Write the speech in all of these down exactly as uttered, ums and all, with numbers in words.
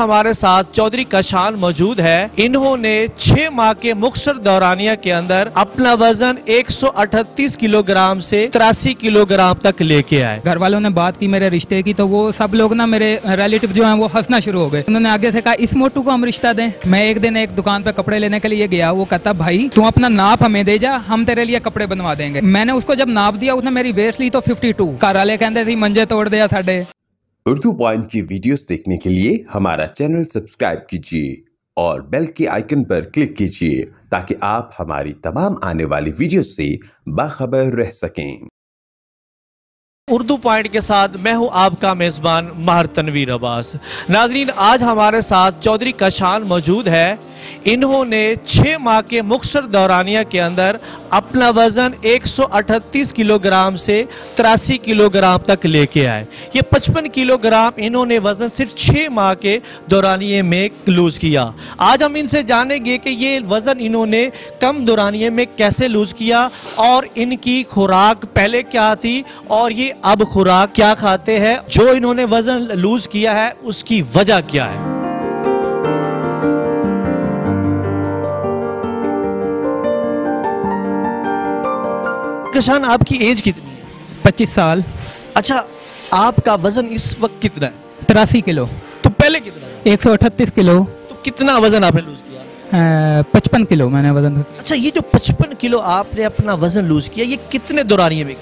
हमारे साथ चौधरी कशान मौजूद है। इन्होंने छह माह के मुख्तर दौरानिया के अंदर अपना वजन एक सौ अड़तीस किलोग्राम से तिरासी किलोग्राम तक लेके आए। घर वालों ने बात की मेरे रिश्ते की, तो वो सब लोग ना मेरे रिलेटिव जो हैं वो हंसना शुरू हो गए। उन्होंने आगे से कहा इस मोटू को हम रिश्ता दें। मैं एक दिन एक दुकान पे कपड़े लेने के लिए गया, वो कहता भाई तू अपना नाप हमें दे जा, हम तेरे लिए कपड़े बनवा देंगे। मैंने उसको जब नाप दिया उसने मेरी वेस्ट ली तो फिफ्टी टू घर वाले कहते थे मंजे तोड़ दिया साढ़े। उर्दू पॉइंट की वीडियोस देखने के लिए हमारा चैनल सब्सक्राइब कीजिए और बेल के आइकन पर क्लिक कीजिए ताकि आप हमारी तमाम आने वाली वीडियो से बाखबर रह सकें। उर्दू पॉइंट के साथ मैं हूं आपका मेज़बान महर तनवीर अब्बास। नाजरीन, आज हमारे साथ चौधरी कशान मौजूद है। इन्होंने छः माह के मुख्तर दौरानिया के अंदर अपना वज़न एक सौ अड़तीस किलोग्राम से तिरासी किलोग्राम तक लेके आए। ये पचपन किलोग्राम इन्होंने वज़न सिर्फ छः माह के दौरानिए में लूज़ किया। आज हम इनसे जानेंगे कि ये वज़न इन्होंने कम दौरानिए में कैसे लूज़ किया और इनकी खुराक पहले क्या थी और ये अब खुराक क्या खाते हैं। जो इन्होंने वज़न लूज़ किया है उसकी वजह क्या है। कशान, आपकी एज कितनी है? पच्चीस साल। अच्छा, आपका वजन इस वक्त कितना है? तिरासी किलो। तो पहले कितना है? एक सौ अठतीस किलो। तो कितना वजन आपने लूज किया? पचपन किलो मैंने वजन। अच्छा, ये जो पचपन किलो आपने अपना वजन लूज किया, ये कितने दौरानिए में?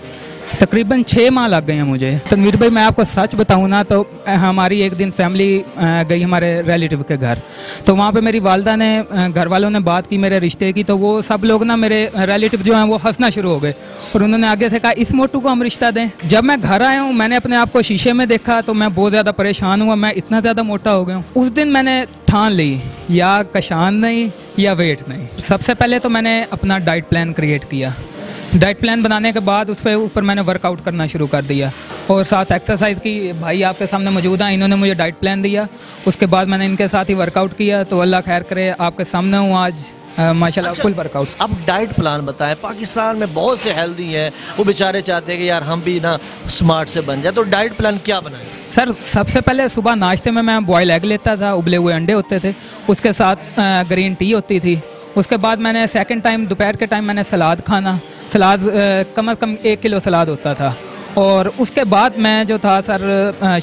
तकरीबन छः माह लग गए हैं मुझे। तनवीर भाई, मैं आपको सच बताऊँ ना, तो हमारी एक दिन फैमिली गई हमारे रिलेटिव के घर, तो वहाँ पे मेरी वालदा ने घर वालों ने बात की मेरे रिश्ते की, तो वो सब लोग ना मेरे रिलेटिव जो हैं वो हंसना शुरू हो गए और उन्होंने आगे से कहा इस मोटू को हम रिश्ता दें। जब मैं घर आया हूँ मैंने अपने आप को शीशे में देखा तो मैं बहुत ज़्यादा परेशान हुआ, मैं इतना ज़्यादा मोटा हो गया हूँ। उस दिन मैंने ठान ली या कशान नहीं या वेट नहीं। सबसे पहले तो मैंने अपना डाइट प्लान क्रिएट किया। डाइट प्लान बनाने के बाद उस पर ऊपर मैंने वर्कआउट करना शुरू कर दिया और साथ एक्सरसाइज की। भाई आपके सामने मौजूद हैं, इन्होंने मुझे डाइट प्लान दिया, उसके बाद मैंने इनके साथ ही वर्कआउट किया। तो अल्लाह खैर करे, आपके सामने हूँ आज माशाल्लाह। अच्छा, फुल वर्कआउट। अब डाइट प्लान बताएं, पाकिस्तान में बहुत से हेल्दी हैं, वो बेचारे चाहते हैं कि यार हम भी ना स्मार्ट से बन जाए, तो डाइट प्लान क्या बनाएं? सर, सबसे पहले सुबह नाश्ते में मैं बॉयल एग लेता था, उबले हुए अंडे होते थे, उसके साथ ग्रीन टी होती थी। उसके बाद मैंने सेकेंड टाइम दोपहर के टाइम मैंने सलाद खाना, सलाद कम अज़ कम एक किलो सलाद होता था। और उसके बाद मैं जो था सर,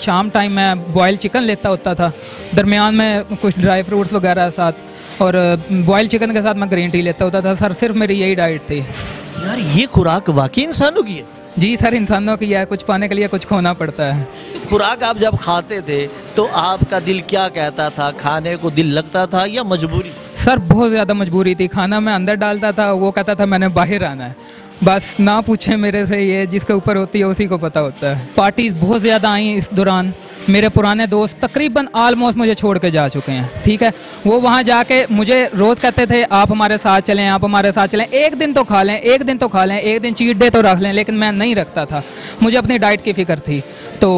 शाम टाइम मैं बॉयल चिकन लेता होता था, दरमियान में कुछ ड्राई फ्रूट्स वगैरह साथ, और बॉयल चिकन के साथ मैं ग्रीन टी लेता होता था। सर, सिर्फ मेरी यही डाइट थी। यार, ये खुराक वाकई इंसानों की है? जी सर, इंसानों की है, कुछ पाने के लिए कुछ खोना पड़ता है। खुराक आप जब खाते थे तो आपका दिल क्या कहता था? खाने को दिल लगता था या मजबूरी? सर, बहुत ज़्यादा मजबूरी थी। खाना मैं अंदर डालता था, वो कहता था मैंने बाहर आना है। बस ना पूछे मेरे से, ये जिसके ऊपर होती है उसी को पता होता है। पार्टीज़ बहुत ज़्यादा आई इस दौरान। मेरे पुराने दोस्त तकरीबन आलमोस्ट मुझे छोड़ के जा चुके हैं, ठीक है। वो वहाँ जाके मुझे रोज़ कहते थे आप हमारे साथ चलें, आप हमारे साथ चलें, एक दिन तो खा लें, एक दिन तो खा लें, एक दिन चीट डे तो रख लें, लेकिन मैं नहीं रखता था, मुझे अपनी डाइट की फ़िक्र थी। तो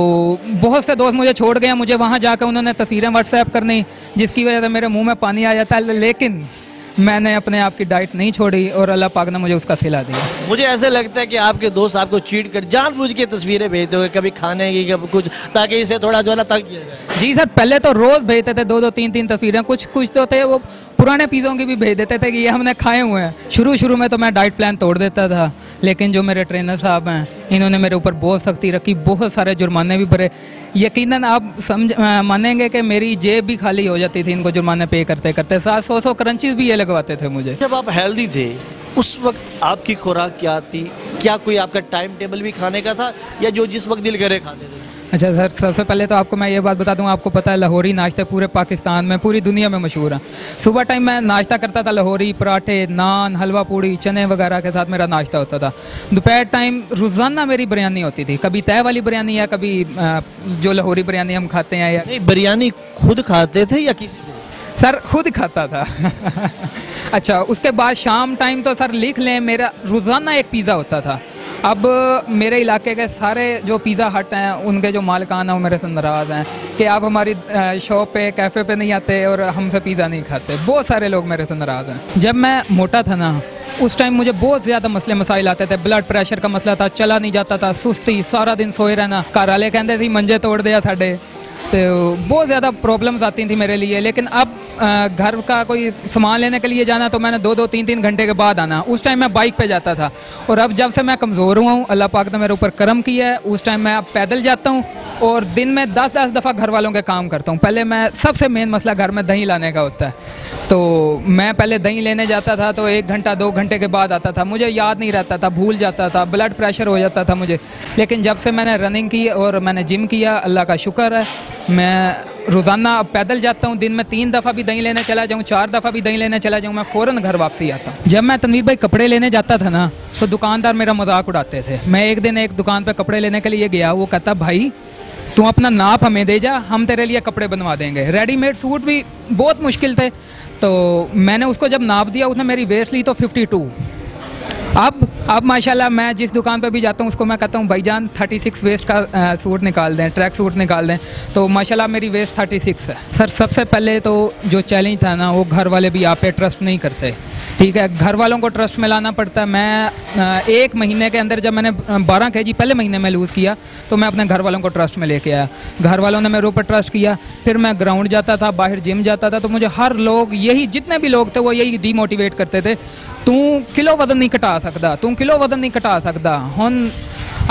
बहुत से दोस्त मुझे छोड़ गए, मुझे वहाँ जाकर उन्होंने तस्वीरें व्हाट्सएप करनी, जिसकी वजह से मेरे मुंह में पानी आ जाता है, लेकिन मैंने अपने आप की डाइट नहीं छोड़ी और अल्लाह पाक ने मुझे उसका सिला दिया। मुझे ऐसे लगता है कि आपके दोस्त आपको चीट कर जानबूझ के तस्वीरें भेजते हुए, कभी खाने की कभी कुछ, ताकि इसे थोड़ा जो है ना तंग किया जाए। जी सर, पहले तो रोज़ भेजते थे दो दो तीन तीन तस्वीरें, कुछ कुछ तो थे वो पुराने पिज़्ज़ों की भी भेज देते थे कि ये हमने खाए हुए हैं। शुरू शुरू में तो मैं डाइट प्लान तोड़ देता था, लेकिन जो मेरे ट्रेनर साहब हैं इन्होंने मेरे ऊपर बहुत सख्ती रखी, बहुत सारे जुर्माने भी भरे। यकीनन आप समझ मानेंगे कि मेरी जेब भी खाली हो जाती थी इनको जुर्माने पे करते करते। सात सौ सौ क्रंचीज भी ये लगवाते थे मुझे। जब आप हेल्दी थे उस वक्त आपकी खुराक क्या थी? क्या कोई आपका टाइम टेबल भी खाने का था या जो जिस वक्त दिल करे खाते थे? अच्छा सर, सबसे पहले तो आपको मैं ये बात बता दूं, आपको पता है लाहौरी नाश्ते पूरे पाकिस्तान में पूरी दुनिया में मशहूर हैं। सुबह टाइम मैं नाश्ता करता था, लाहौरी पराठे, नान, हलवा पूड़ी, चने वगैरह के साथ मेरा नाश्ता होता था। दोपहर टाइम रोज़ाना मेरी बिरयानी होती थी, कभी तय वाली बिरयानी या कभी जो लाहौरी बिरयानी हम खाते हैं। या बिरयानी खुद खाते थे या किसी से? सर, खुद खाता था। अच्छा, उसके बाद शाम टाइम तो सर लिख लें मेरा रोज़ाना एक पिज़्ज़ा होता था। अब मेरे इलाके के सारे जो पिज़्ज़ा हट हैं उनके जो मालिकान हैं वो मेरे से नाराज़ हैं कि आप हमारी शॉप पे कैफ़े पे नहीं आते और हमसे पिज़्ज़ा नहीं खाते। बहुत सारे लोग मेरे से नाराज़ हैं। जब मैं मोटा था ना उस टाइम मुझे बहुत ज़्यादा मसले मसाइल आते थे। ब्लड प्रेशर का मसला था, चला नहीं जाता था, सुस्ती, सारा दिन सोए रहना, घर वाले कहते थे मंजे तोड़ दिया साढ़े। तो बहुत ज़्यादा प्रॉब्लम्स आती थी मेरे लिए। लेकिन अब आ, घर का कोई सामान लेने के लिए जाना तो मैंने दो दो तीन तीन घंटे के बाद आना। उस टाइम मैं बाइक पे जाता था और अब जब से मैं कमज़ोर हुआ हूँ, अल्लाह पाक ने मेरे ऊपर करम किया है, उस टाइम मैं अब पैदल जाता हूँ और दिन में दस दस दफ़ा घर वालों के काम करता हूँ। पहले मैं सबसे मेन मसला घर में दही लाने का होता है, तो मैं पहले दही लेने जाता था तो एक घंटा दो घंटे के बाद आता था, मुझे याद नहीं रहता था, भूल जाता था, ब्लड प्रेशर हो जाता था मुझे। लेकिन जब से मैंने रनिंग की और मैंने जिम किया, अल्लाह का शुक्र है, मैं रोज़ाना अब पैदल जाता हूँ। दिन में तीन दफ़ा भी दही लेने चला जाऊँ, चार दफ़ा भी दही लेने चला जाऊँ, मैं फ़ौरन घर वापसी आता हूँ। जब मैं तनवीर भाई कपड़े लेने जाता था ना तो दुकानदार मेरा मजाक उड़ाते थे। मैं एक दिन एक दुकान पे कपड़े लेने के लिए गया, वो कहता भाई तू अपना नाप हमें दे जा, हम तेरे लिए कपड़े बनवा देंगे। रेडीमेड सूट भी बहुत मुश्किल थे, तो मैंने उसको जब नाप दिया, उसने मेरी वेस्ट ली तो फिफ्टी टू। अब अब माशाल्लाह मैं जिस दुकान पर भी जाता हूँ उसको मैं कहता हूँ भाईजान थर्टी सिक्स वेस्ट का आ, सूट निकाल दें, ट्रैक सूट निकाल दें, तो माशाल्लाह मेरी वेस्ट थर्टी सिक्स है। सर सबसे पहले तो जो चैलेंज था ना, वो घर वाले भी आप पे ट्रस्ट नहीं करते, ठीक है, घर वालों को ट्रस्ट में लाना पड़ता है। मैं एक महीने के अंदर जब मैंने बारह के जी पहले महीने में लूज़ किया तो मैं अपने घर वालों को ट्रस्ट में लेके आया, घर वालों ने मेरे ऊपर ट्रस्ट किया। फिर मैं ग्राउंड जाता था, बाहर जिम जाता था, तो मुझे हर लोग यही जितने भी लोग थे वो यही डीमोटिवेट करते थे, तू किलो वज़न नहीं घटा सकता, तू किलो वज़न नहीं घटा सकता। हुन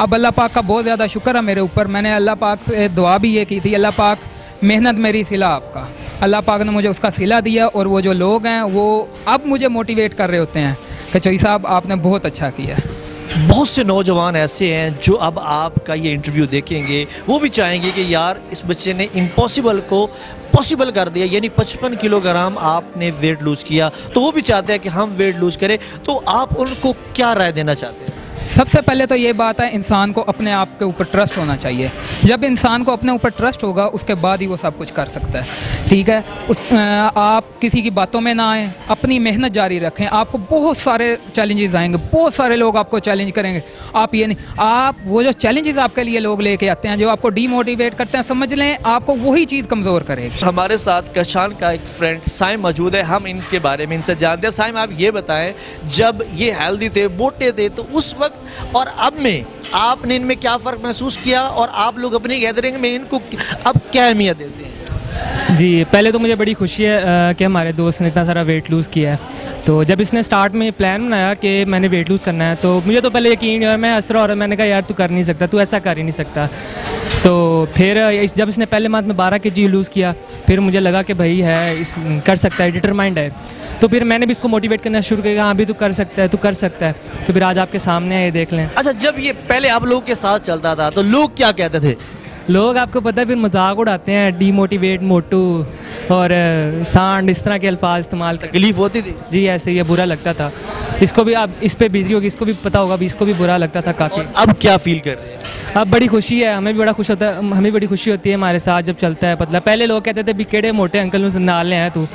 अब अल्लाह पाक का बहुत ज़्यादा शुक्र है मेरे ऊपर, मैंने अल्लाह पाक से दुआ भी ये की थी, अल्लाह पाक मेहनत मेरी सिला आपका, अल्लाह पाक ने मुझे उसका सिला दिया। और वो जो लोग हैं वो अब मुझे मोटिवेट कर रहे होते हैं कि चौधरी साहब आपने बहुत अच्छा किया। बहुत से नौजवान ऐसे हैं जो अब आपका ये इंटरव्यू देखेंगे, वो भी चाहेंगे कि यार इस बच्चे ने इम्पॉसिबल को पॉसिबल कर दिया, यानी पचपन किलोग्राम आपने वेट लूज़ किया, तो वो भी चाहते हैं कि हम वेट लूज़ करें, तो आप उनको क्या राय देना चाहते हैं? सबसे पहले तो ये बात है, इंसान को अपने आप के ऊपर ट्रस्ट होना चाहिए। जब इंसान को अपने ऊपर ट्रस्ट होगा उसके बाद ही वो सब कुछ कर सकता है, ठीक है। उस आ, आप किसी की बातों में ना आएँ, अपनी मेहनत जारी रखें। आपको बहुत सारे चैलेंजेस आएंगे, बहुत सारे लोग आपको चैलेंज करेंगे, आप ये नहीं, आप वो जो चैलेंजेस आपके लिए लोग लेके आते हैं जो आपको डीमोटिवेट करते हैं, समझ लें आपको वही चीज़ कमज़ोर करेगी। हमारे साथ कशान का एक फ्रेंड साइम मौजूद है, हम इनके बारे में इनसे जानते हैं। साइम आप ये बताएँ, जब ये हेल्दी थे, मोटे थे, तो उस वक्त और अब में आपने इनमें क्या फ़र्क महसूस किया और आप लोग अपनी गैदरिंग में इनको अब क्या अहमियत देते हैं? जी पहले तो मुझे बड़ी खुशी है कि हमारे दोस्त ने इतना सारा वेट लूज़ किया है। तो जब इसने स्टार्ट में प्लान बनाया कि मैंने वेट लूज़ करना है, तो मुझे तो पहले यकीन नहीं, और मैं असरा हो रहा, मैंने कहा यार तू कर नहीं सकता, तू ऐसा कर ही नहीं सकता। तो फिर जब इसने पहले माह में बारह के जी लूज़ किया, फिर मुझे लगा कि भाई है, इस कर सकता है, डिटरमाइंड है। तो फिर मैंने भी इसको मोटिवेट करना शुरू किया, हाँ भी तू कर सकता है, तू कर सकता है। तो फिर आज आपके सामने आए, देख लें। अच्छा, जब ये पहले आप लोगों के साथ चलता था तो लोग क्या कहते थे? लोग आपको पता है फिर मजाक उड़ाते हैं, डीमोटिवेट, मोटू और सांड, इस तरह के अल्फाज इस्तेमाल। तकलीफ होती थी जी, ऐसे ही बुरा लगता था। इसको भी आप इस पर बिजली होगी, इसको भी पता होगा, इसको भी बुरा लगता था काफ़ी। अब क्या फील कर रहे हैं? अब बड़ी खुशी है, हमें भी बड़ा खुश होता है, हमें बड़ी खुशी होती है हमारे साथ जब चलता है पतला। पहले लोग कहते थे भी केड़े मोटे अंकल नाल ले आए तू,